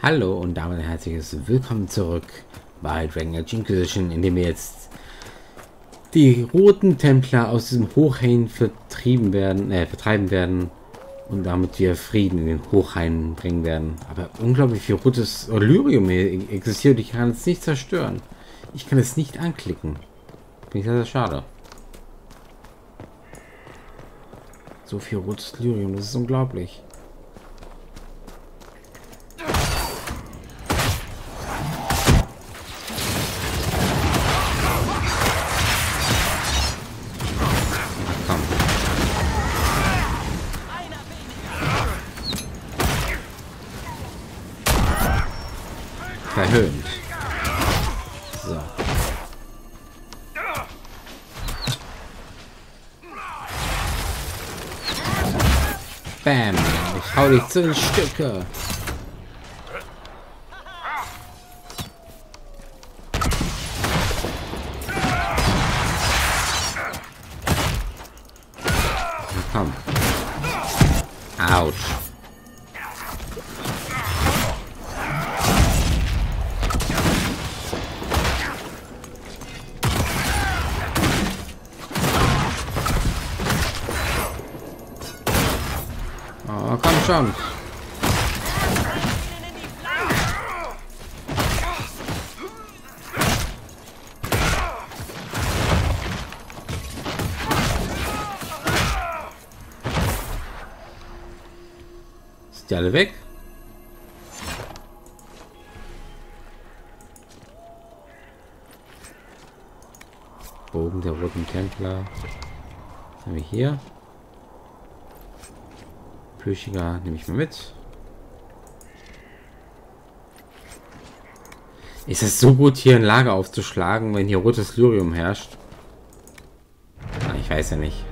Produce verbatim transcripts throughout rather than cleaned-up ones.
Hallo und damit ein herzliches Willkommen zurück bei Dragon Age: Inquisition, in dem wir jetzt die roten Templer aus diesem Hochhain vertrieben werden, äh, vertreiben werden und damit wir Frieden in den Hochhain bringen werden. Aber unglaublich viel rotes Lyrium existiert, ich kann es nicht zerstören. Ich kann es nicht anklicken. Finde ich sehr, sehr schade. So viel rotes Lyrium, das ist unglaublich. Verhöhnt. So. Bam. Ich hau dich zu den Stücke. Komm. Autsch. Schon. Ist die alle weg? Bogen der roten Templer. Was haben wir hier? Flüchtiger nehme ich mal mit. Ist es so gut, hier ein Lager aufzuschlagen, wenn hier rotes Lyrium herrscht? Ah, ich weiß ja nicht.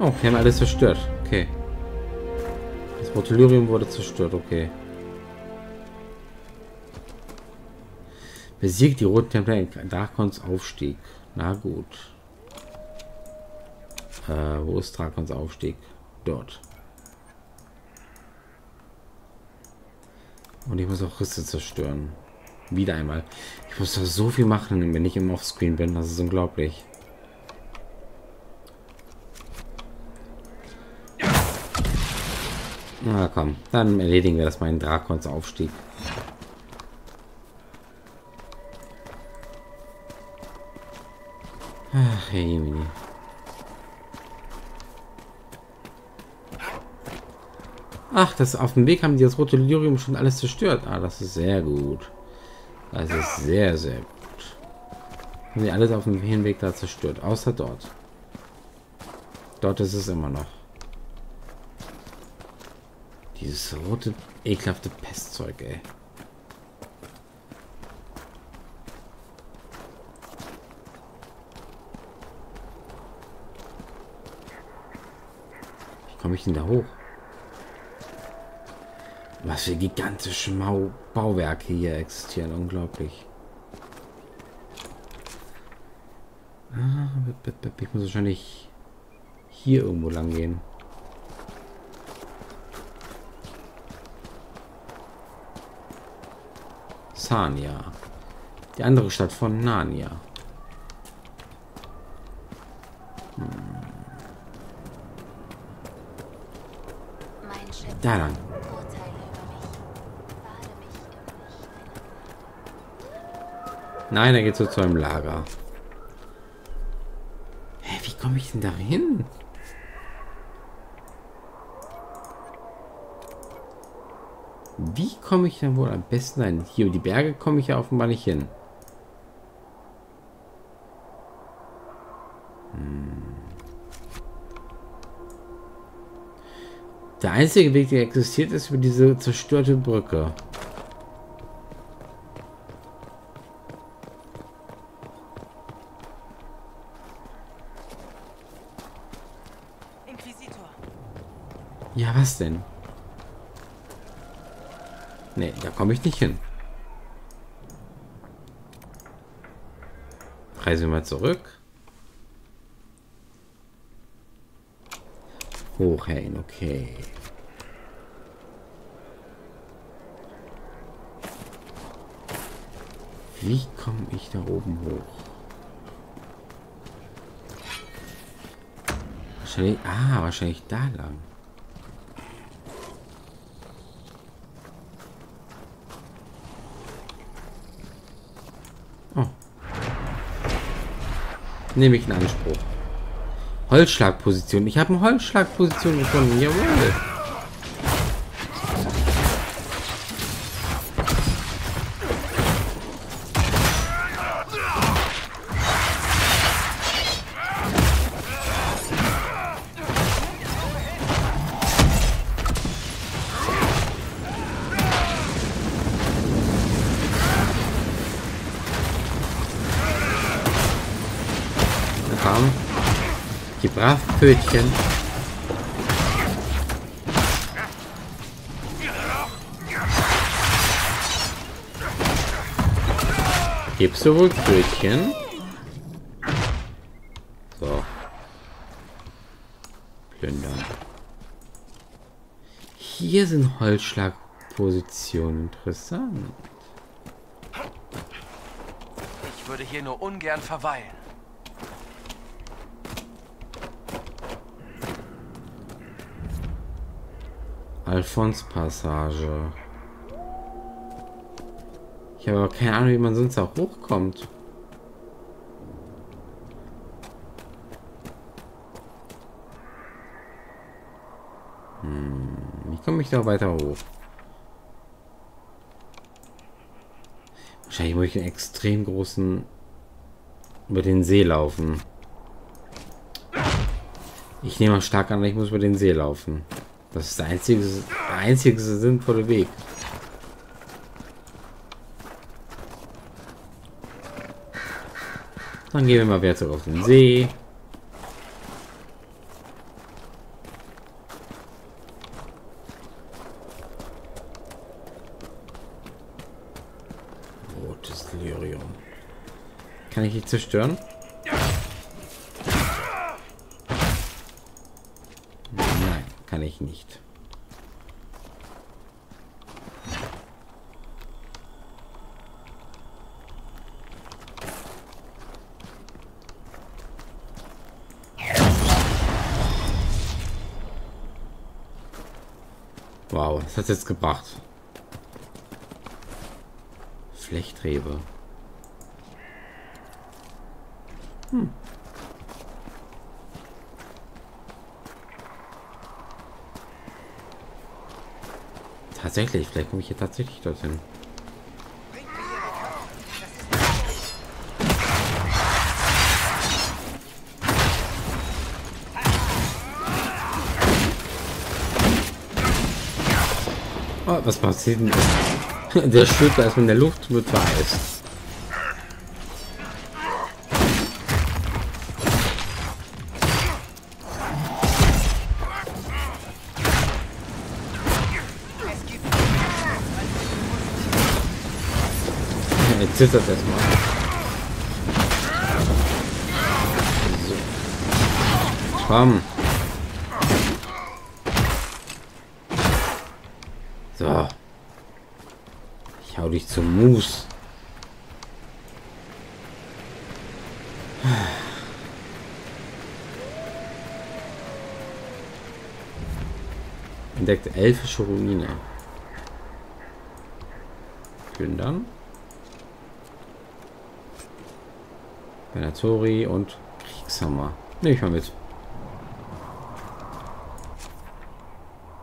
Oh, wir haben alles zerstört. Okay. Das rote Lyrium wurde zerstört. Okay. Besiegt die roten Templer in Drakons Aufstieg. Na gut. Äh, wo ist Drakons Aufstieg? Dort. Und ich muss auch Risse zerstören. Wieder einmal. Ich muss da so viel machen, wenn ich im Offscreen bin. Das ist unglaublich. Na komm, dann erledigen wir das mal in Drakons Aufstieg. Ach, hey, Mini. Ach, das auf dem Weg haben die das rote Lyrium schon alles zerstört. Ah, das ist sehr gut. Das ist sehr, sehr gut. Haben die alles auf dem Hinweg da zerstört, außer dort. Dort ist es immer noch. Dieses rote, ekelhafte Pestzeug, ey. Komme ich denn da hoch? Was für gigantische Mau Bauwerke hier existieren. Unglaublich. Ah, ich muss wahrscheinlich hier irgendwo lang gehen. Narnia. Die andere Stadt von Narnia. Da lang. Nein, da geht's so zu einem Lager. Hä, wie komme ich denn da hin? Wie komme ich denn wohl am besten hin? Hier über die Berge komme ich ja offenbar nicht hin. Der einzige Weg, der existiert, ist über diese zerstörte Brücke. Inquisitor. Ja, was denn? Nee, da komme ich nicht hin. Reisen wir mal zurück. Hochhängen, okay. Wie komme ich da oben hoch? Wahrscheinlich, ah, wahrscheinlich da lang. Oh. Nehme ich in Anspruch. Holzschlagposition. Ich habe eine Holzschlagposition gefunden. Jawohl. Brav Pötchen. Gibst du wohl Pötchen? So. Plündern. Hier sind Holzschlagpositionen. Interessant. Ich würde hier nur ungern verweilen. Alphons Passage. Ich habe aber keine Ahnung, wie man sonst auch hochkommt. Hm, wie komme ich da weiter hoch? Wahrscheinlich muss ich einen extrem großen über den See laufen. Ich nehme mal stark an, ich muss über den See laufen. Das ist der einzige, der einzige sinnvolle Weg. Dann gehen wir mal wieder zurück auf den See. Rotes Lyrium. Kann ich dich zerstören? Ich nicht. Wow, das hat jetzt gebracht. Flechtrebe. Hm. Tatsächlich, vielleicht komme ich hier tatsächlich dorthin. Oh, was passiert denn? Der Schüttler ist in der Luft mit Weiß. Jetzt das erstmal. So. Komm. So. Ich hau dich zum Moos. Entdeckt elfische Ruine. Plündern. Benatori und Kriegshammer. Nehme ich mal mit.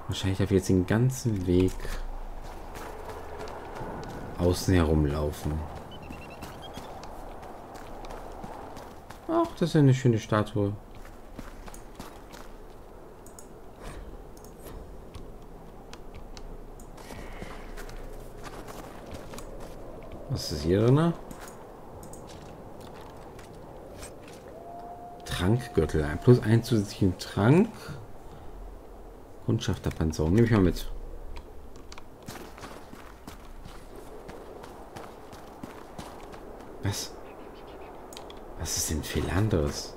Wahrscheinlich darf ich jetzt den ganzen Weg außen herumlaufen. Ach, das ist ja eine schöne Statue. Was ist hier drin? Trankgürtel. Plus einen zusätzlichen Trank. Kundschafterpanzerung. Nehme ich mal mit. Was? Was ist denn Philandes?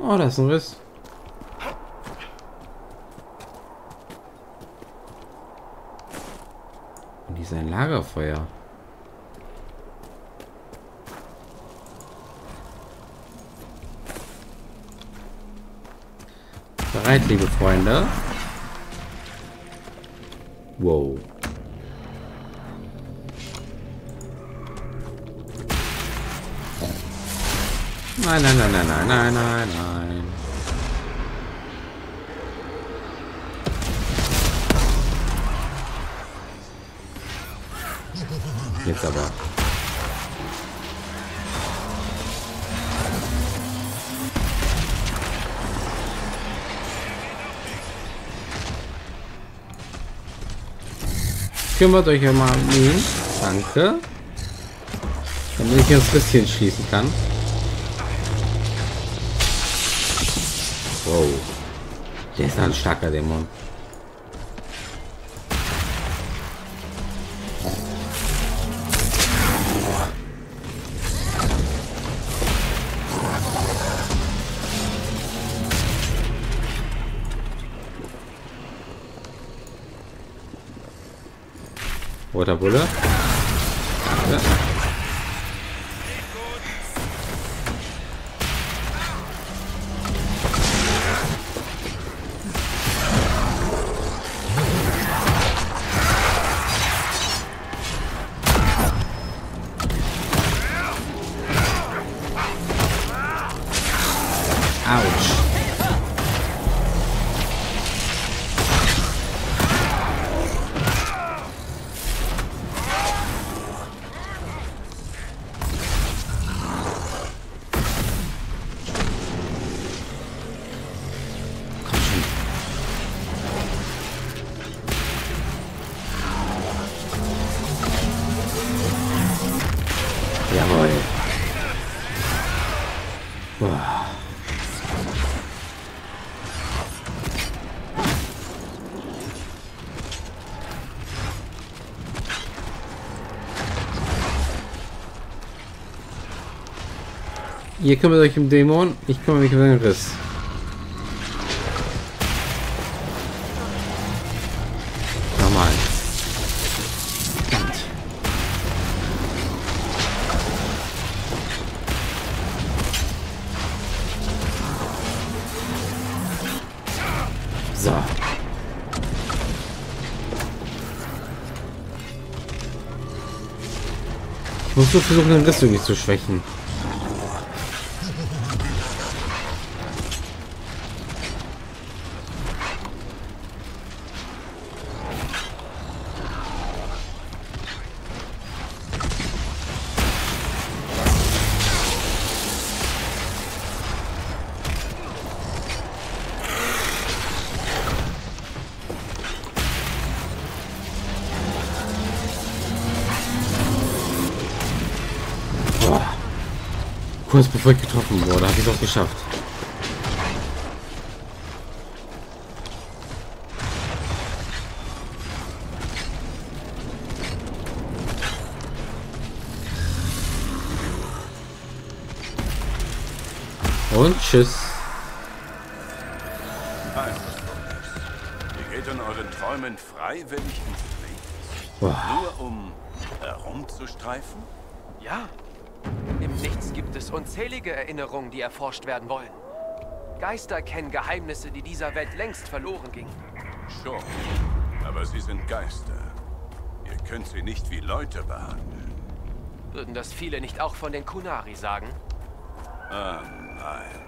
Oh, da ist ein Riss. Und hier ist ein Lagerfeuer. Bereit, liebe Freunde. Wow. Nein, nein, nein, nein, nein, nein, nein, nein. Jetzt aber. Kümmert euch ja mal um ihn. Danke. Damit ich hier das bisschen schließen kann. Wow. Der ist ein starker Dämon. Roter Bulle. Ja. Ihr kümmert euch um Dämon, ich kümmere mich um den Riss. Nochmal. So. Ich muss nur versuchen, den Riss irgendwie zu schwächen. Kurz bevor ich getroffen wurde, habe ich es auch geschafft. Und tschüss. Nein. Ihr geht in euren Träumen freiwillig ins Leben. Wow. Nur um herumzustreifen? Ja. Im Nichts gibt es unzählige Erinnerungen, die erforscht werden wollen. Geister kennen Geheimnisse, die dieser Welt längst verloren gingen. Schon, aber sie sind Geister. Ihr könnt sie nicht wie Leute behandeln. Würden das viele nicht auch von den Kunari sagen? Ah, nein.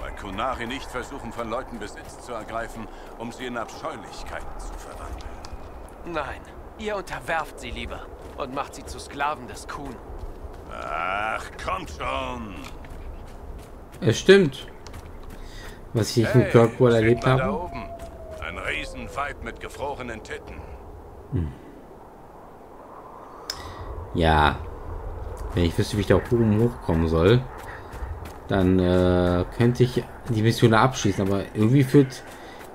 Weil Kunari nicht versuchen, von Leuten Besitz zu ergreifen, um sie in Abscheulichkeiten zu verwandeln. Nein, ihr unterwerft sie lieber und macht sie zu Sklaven des Kun. Ach, komm schon. Es stimmt. Was ich hey, in Kirkwall erlebt habe. Ein Riesenfight mit gefrorenen Titten. Hm. Ja. Wenn ich wüsste, wie ich da oben hochkommen soll, dann äh, könnte ich die Mission abschließen. Aber irgendwie führt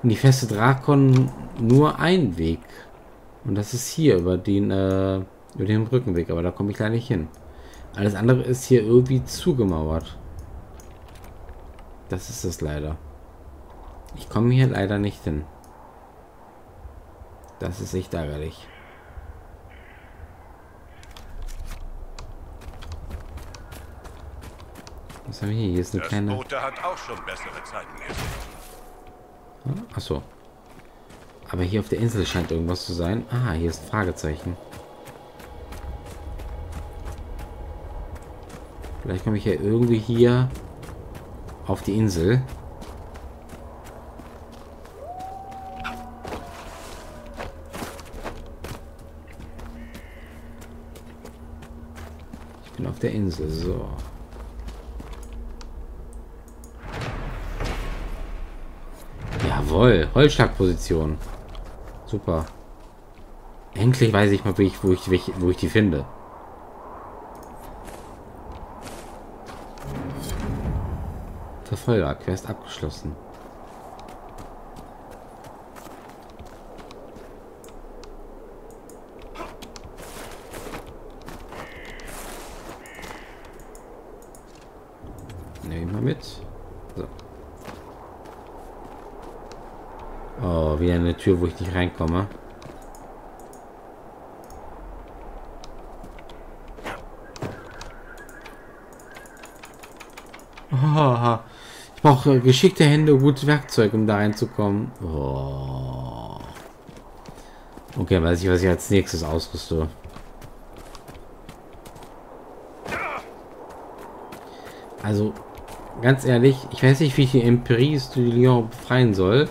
in die Feste Drakon nur ein Weg. Und das ist hier, über den, äh, über den Brückenweg. Aber da komme ich leider nicht hin. Alles andere ist hier irgendwie zugemauert. Das ist es leider. Ich komme hier leider nicht hin. Das ist echt ärgerlich. Was haben wir hier? Hier ist eine das kleine... Bote hat auch schon bessere Zeiten gesehen. Ach so. Aber hier auf der Insel scheint irgendwas zu sein. Ah, hier ist ein Fragezeichen. Vielleicht komme ich ja irgendwie hier auf die Insel. Ich bin auf der Insel, so. Jawohl, Holzschlagposition. Super. Endlich weiß ich mal, wo ich, wo ich, wo ich die finde. Verfolger, Quest abgeschlossen. Nehmen wir mit. So. Oh, wieder eine Tür, wo ich nicht reinkomme. Oh, ich brauche geschickte Hände und gutes Werkzeug, um da reinzukommen. Oh. Okay, weiß ich, was ich als nächstes ausrüste. Also, ganz ehrlich, ich weiß nicht, wie ich die Emprise du Lyon befreien soll,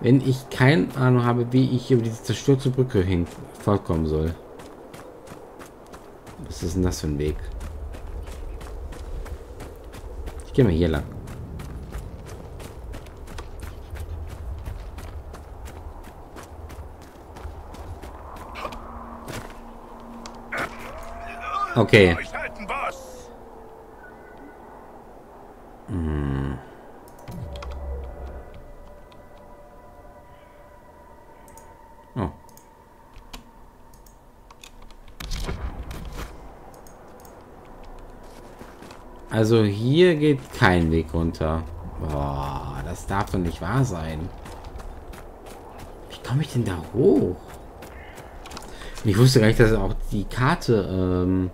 wenn ich keine Ahnung habe, wie ich über diese zerstörte Brücke hin vollkommen soll. Was ist denn das für ein Weg? Ich gehe mal hier lang. Okay. Hm. Oh. Also hier geht kein Weg runter. Boah, das darf doch nicht wahr sein. Wie komme ich denn da hoch? Ich wusste gar nicht, dass auch die Karte ähm,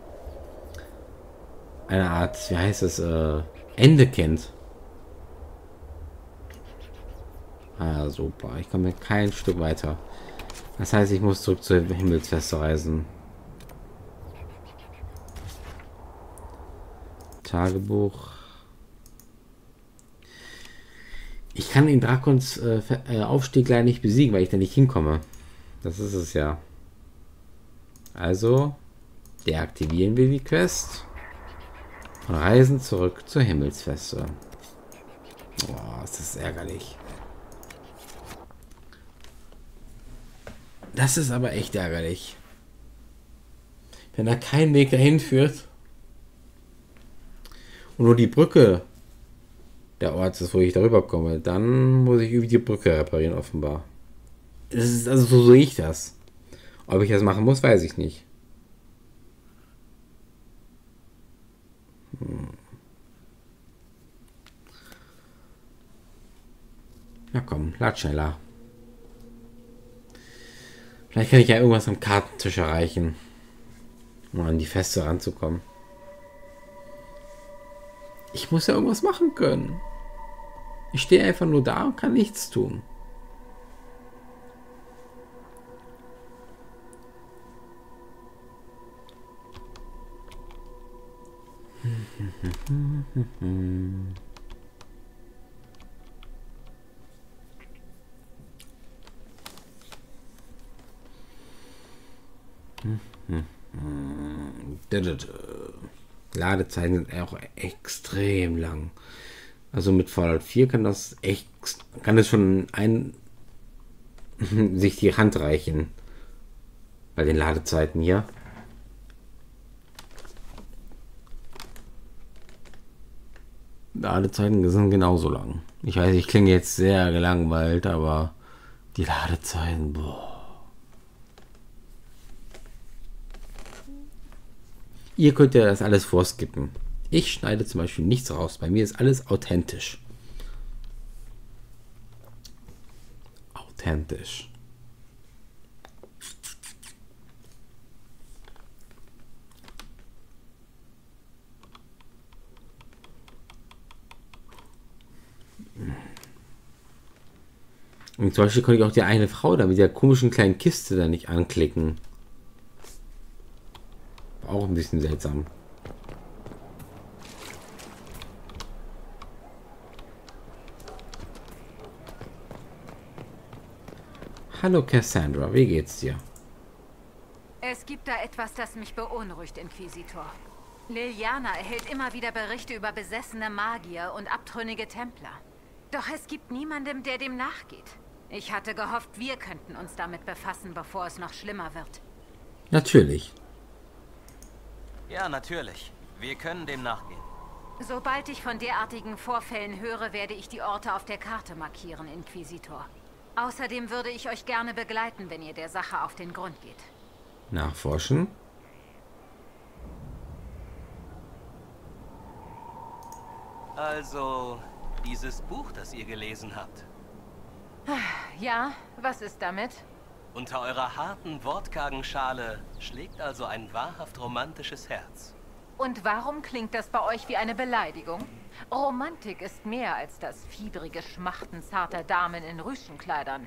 eine Art, wie heißt es, äh, Ende kennt. Ah, super. Ich komme kein Stück weiter. Das heißt, ich muss zurück zur Himmelsfeste reisen. Tagebuch. Ich kann den Drakons äh, Aufstieg leider nicht besiegen, weil ich da nicht hinkomme. Das ist es ja. Also deaktivieren wir die Quest. Reisen zurück zur Himmelsfeste. Boah, ist das ärgerlich. Das ist aber echt ärgerlich. Wenn da kein Weg dahin führt und nur die Brücke der Ort ist, wo ich darüber komme, dann muss ich über die Brücke reparieren, offenbar. Das ist, also so sehe ich das. Ob ich das machen muss, weiß ich nicht. Na komm, lad schneller. Vielleicht kann ich ja irgendwas am Kartentisch erreichen, um an die Feste ranzukommen. Ich muss ja irgendwas machen können. Ich stehe einfach nur da und kann nichts tun. Ladezeiten sind auch extrem lang. Also mit Fallout vier kann das echt, kann es schon ein sich die Hand reichen bei den Ladezeiten hier. Ladezeiten sind genauso lang. Ich weiß, ich klinge jetzt sehr gelangweilt, aber die Ladezeiten, boah. Ihr könnt ja das alles vorskippen. Ich schneide zum Beispiel nichts raus. Bei mir ist alles authentisch. authentisch. Und zum Beispiel konnte ich auch die eine Frau da mit der komischen kleinen Kiste da nicht anklicken. War auch ein bisschen seltsam. Hallo Cassandra, wie geht's dir? Es gibt da etwas, das mich beunruhigt, Inquisitor. Liliana erhält immer wieder Berichte über besessene Magier und abtrünnige Templer. Doch es gibt niemanden, der dem nachgeht. Ich hatte gehofft, wir könnten uns damit befassen, bevor es noch schlimmer wird. Natürlich. Ja, natürlich. Wir können dem nachgehen. Sobald ich von derartigen Vorfällen höre, werde ich die Orte auf der Karte markieren, Inquisitor. Außerdem würde ich euch gerne begleiten, wenn ihr der Sache auf den Grund geht. Nachforschen? Also... dieses Buch, das ihr gelesen habt. Ja, was ist damit? Unter eurer harten, wortkargen Schale schlägt also ein wahrhaft romantisches Herz. Und warum klingt das bei euch wie eine Beleidigung? Romantik ist mehr als das fiebrige Schmachten zarter Damen in Rüschenkleidern.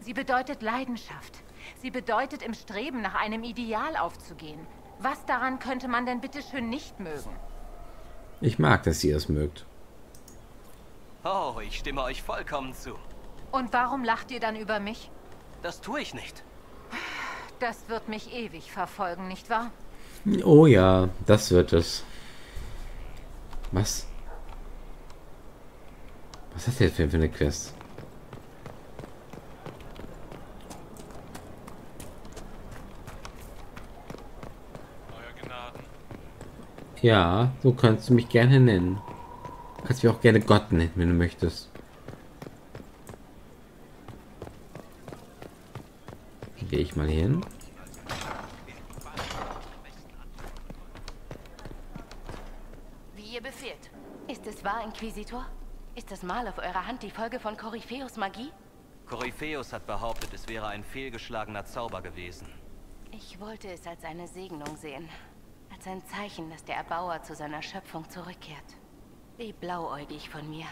Sie bedeutet Leidenschaft. Sie bedeutet, im Streben nach einem Ideal aufzugehen. Was daran könnte man denn bitteschön nicht mögen? Ich mag, dass ihr es mögt. Oh, ich stimme euch vollkommen zu. Und warum lacht ihr dann über mich? Das tue ich nicht. Das wird mich ewig verfolgen, nicht wahr? Oh ja, das wird es. Was? Was hat der Film für eine Quest? Euer Gnaden. Ja, so kannst du mich gerne nennen. Kannst du mich auch gerne Gott nennen, wenn du möchtest. Hier gehe ich mal hin. Wie ihr befehlt. Ist es wahr, Inquisitor? Ist das Mal auf eurer Hand die Folge von Korypheus Magie? Korypheus hat behauptet, es wäre ein fehlgeschlagener Zauber gewesen. Ich wollte es als eine Segnung sehen. Als ein Zeichen, dass der Erbauer zu seiner Schöpfung zurückkehrt. Wie blauäugig von mir.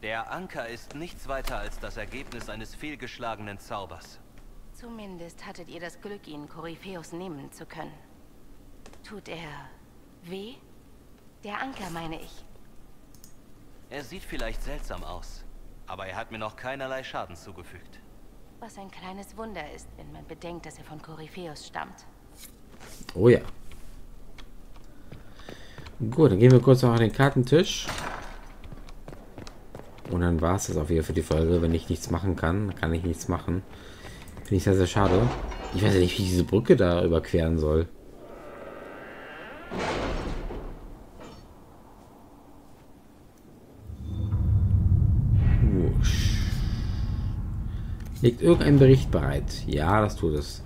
Der Anker ist nichts weiter als das Ergebnis eines fehlgeschlagenen Zaubers. Zumindest hattet ihr das Glück, ihn Korypheus nehmen zu können. Tut er weh? Der Anker, meine ich. Er sieht vielleicht seltsam aus. Aber er hat mir noch keinerlei Schaden zugefügt. Was ein kleines Wunder ist, wenn man bedenkt, dass er von Korypheus stammt. Oh ja. Gut, dann gehen wir kurz noch an den Kartentisch. Und dann war es das auch wieder für die Folge. Wenn ich nichts machen kann, kann ich nichts machen. Finde ich sehr, sehr schade. Ich weiß ja nicht, wie ich diese Brücke da überqueren soll. Liegt irgendein Bericht bereit? Ja, das tut es.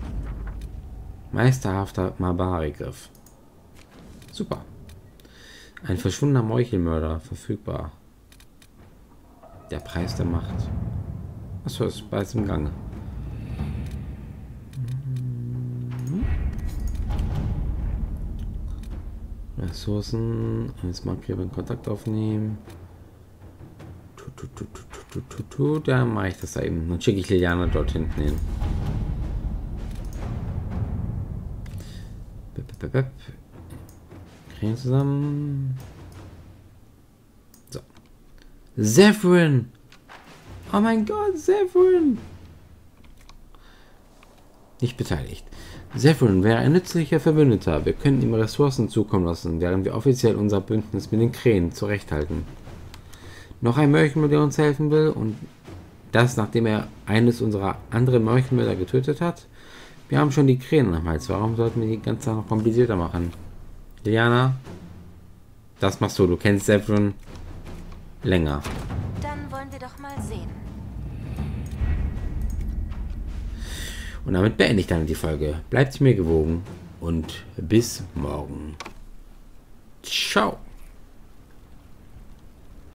Meisterhafter Mabari-Griff. Super. Ein verschwundener Meuchelmörder. Verfügbar. Der Preis der Macht. Achso, ist bald im Gange. Ressourcen. Als Markgräber in Kontakt aufnehmen. Tut, tut, tut, tut, tut, tut. Dann mache ich das da eben. Dann schicke ich Liliana dort hinten hin. Krähen zusammen. So. Zephyrin! Oh mein Gott, Zephyrin! Nicht beteiligt. Zephyrin wäre ein nützlicher Verbündeter. Wir könnten ihm Ressourcen zukommen lassen, während wir offiziell unser Bündnis mit den Krähen zurechthalten. Noch ein Mörchenmörder, der uns helfen will, und das, nachdem er eines unserer anderen Mörchenmörder getötet hat. Wir haben schon die Krähen am Hals. Warum sollten wir die ganze Sache noch komplizierter machen? Liliana, das machst du. Du kennst Zephyrin länger. Dann wollen wir doch mal sehen. Und damit beende ich dann die Folge. Bleibt mir gewogen und bis morgen. Ciao.